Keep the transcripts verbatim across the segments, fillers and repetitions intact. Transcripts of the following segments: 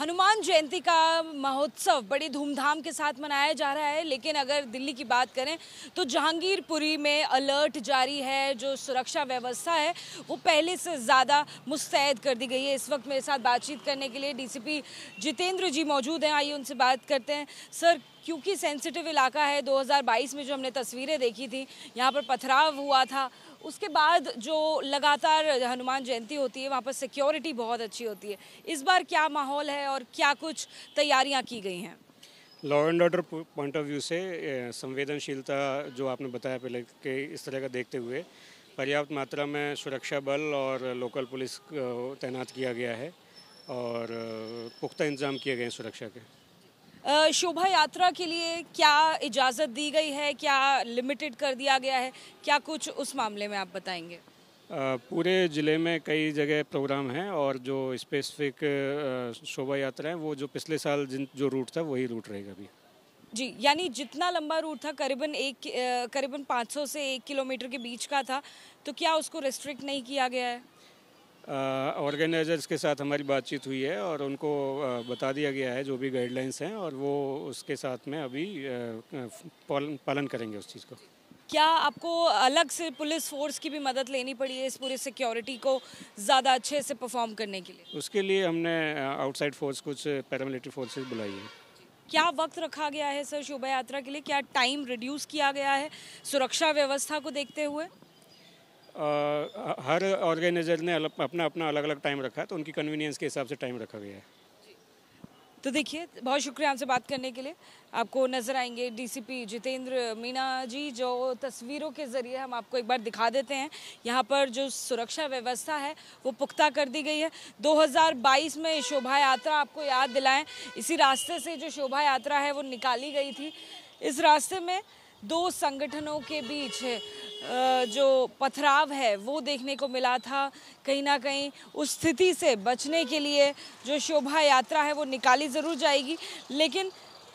हनुमान जयंती का महोत्सव बड़ी धूमधाम के साथ मनाया जा रहा है, लेकिन अगर दिल्ली की बात करें तो जहांगीरपुरी में अलर्ट जारी है। जो सुरक्षा व्यवस्था है वो पहले से ज़्यादा मुस्तैद कर दी गई है। इस वक्त मेरे साथ बातचीत करने के लिए डीसीपी जितेंद्र जी मौजूद हैं, आइए उनसे बात करते हैं। सर, क्योंकि सेंसिटिव इलाका है, दो हज़ार बाईस में जो हमने तस्वीरें देखी थी, यहाँ पर पथराव हुआ था, उसके बाद जो लगातार हनुमान जयंती होती है वहाँ पर सिक्योरिटी बहुत अच्छी होती है। इस बार क्या माहौल है और क्या कुछ तैयारियाँ की गई हैं? Law and order point of view से संवेदनशीलता जो आपने बताया पहले के, इस तरह का देखते हुए पर्याप्त मात्रा में सुरक्षा बल और लोकल पुलिस तैनात किया गया है और पुख्ता इंतजाम किए गए हैं सुरक्षा के। शोभा यात्रा के लिए क्या इजाज़त दी गई है, क्या लिमिटेड कर दिया गया है, क्या कुछ उस मामले में आप बताएंगे? पूरे ज़िले में कई जगह प्रोग्राम हैं और जो स्पेसिफिक शोभा यात्रा है वो जो पिछले साल जिन जो रूट था वही रूट रहेगा अभी जी। यानी जितना लंबा रूट था, करीबन एक करीबन पाँच सौ से एक किलोमीटर के बीच का था, तो क्या उसको रेस्ट्रिक्ट नहीं किया गया है? ऑर्गेनाइजर्स के साथ हमारी बातचीत हुई है और उनको बता दिया गया है जो भी गाइडलाइंस हैं और वो उसके साथ में अभी पालन करेंगे उस चीज़ को। क्या आपको अलग से पुलिस फोर्स की भी मदद लेनी पड़ी है इस पूरी सिक्योरिटी को ज़्यादा अच्छे से परफॉर्म करने के लिए? उसके लिए हमने आउटसाइड फोर्स, कुछ पैरामिलिट्री फोर्सेस बुलाई है। क्या वक्त रखा गया है सर शोभा यात्रा के लिए? क्या टाइम रिड्यूस किया गया है सुरक्षा व्यवस्था को देखते हुए? Uh, हर ऑर्गेनाइजर ने अपना अपना अलग अलग टाइम रखा है, तो उनकी कन्वीनियंस के हिसाब से टाइम रखा गया है। तो देखिए, बहुत शुक्रिया हमसे बात करने के लिए। आपको नज़र आएंगे डीसीपी जितेंद्र मीणा जी, जो तस्वीरों के ज़रिए हम आपको एक बार दिखा देते हैं। यहाँ पर जो सुरक्षा व्यवस्था है वो पुख्ता कर दी गई है। दो हज़ार बाईस में शोभा यात्रा, आपको याद दिलाएं, इसी रास्ते से जो शोभा यात्रा है वो निकाली गई थी। इस रास्ते में दो संगठनों के बीच जो पथराव है वो देखने को मिला था। कहीं ना कहीं उस स्थिति से बचने के लिए जो शोभा यात्रा है वो निकाली ज़रूर जाएगी, लेकिन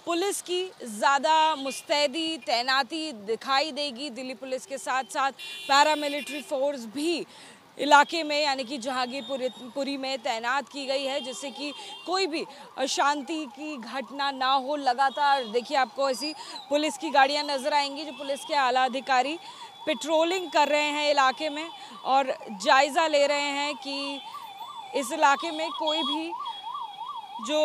पुलिस की ज़्यादा मुस्तैदी तैनाती दिखाई देगी। दिल्ली पुलिस के साथ साथ पैरामिलिट्री फोर्स भी इलाके में, यानी कि जहांगीरपुरी में तैनात की गई है, जिससे कि कोई भी अशांति की घटना ना हो। लगातार देखिए, आपको ऐसी पुलिस की गाड़ियां नज़र आएंगी जो पुलिस के आला अधिकारी पेट्रोलिंग कर रहे हैं इलाके में और जायज़ा ले रहे हैं कि इस इलाके में कोई भी जो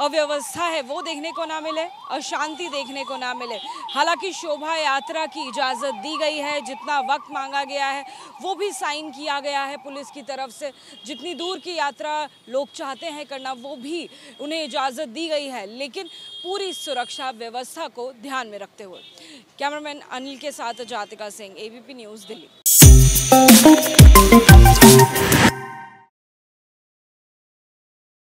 अव्यवस्था है वो देखने को ना मिले, अशांति देखने को ना मिले। हालांकि शोभा यात्रा की इजाज़त दी गई है, जितना वक्त मांगा गया है वो भी साइन किया गया है पुलिस की तरफ से। जितनी दूर की यात्रा लोग चाहते हैं करना वो भी उन्हें इजाज़त दी गई है, लेकिन पूरी सुरक्षा व्यवस्था को ध्यान में रखते हुए। कैमरामैन अनिल के साथ Jatika Singh, A B P news, Delhi.